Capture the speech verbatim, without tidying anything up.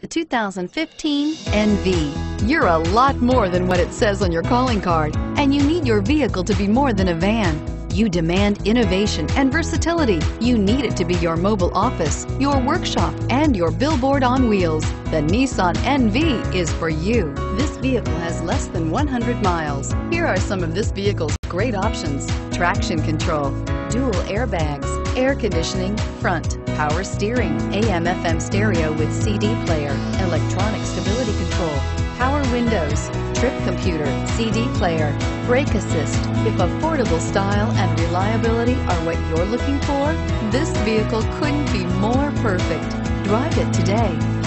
The two thousand fifteen N V. You're a lot more than what it says on your calling card, and you need your vehicle to be more than a van. You demand innovation and versatility. You need it to be your mobile office, your workshop, and your billboard on wheels. The Nissan N V is for you. This vehicle has less than one hundred miles. Here are some of this vehicle's great options: traction control, dual airbags, air conditioning, front, power steering, A M F M stereo with C D player, electronic stability control, power windows, trip computer, C D player, brake assist. If affordable style and reliability are what you're looking for, this vehicle couldn't be more perfect. Drive it today.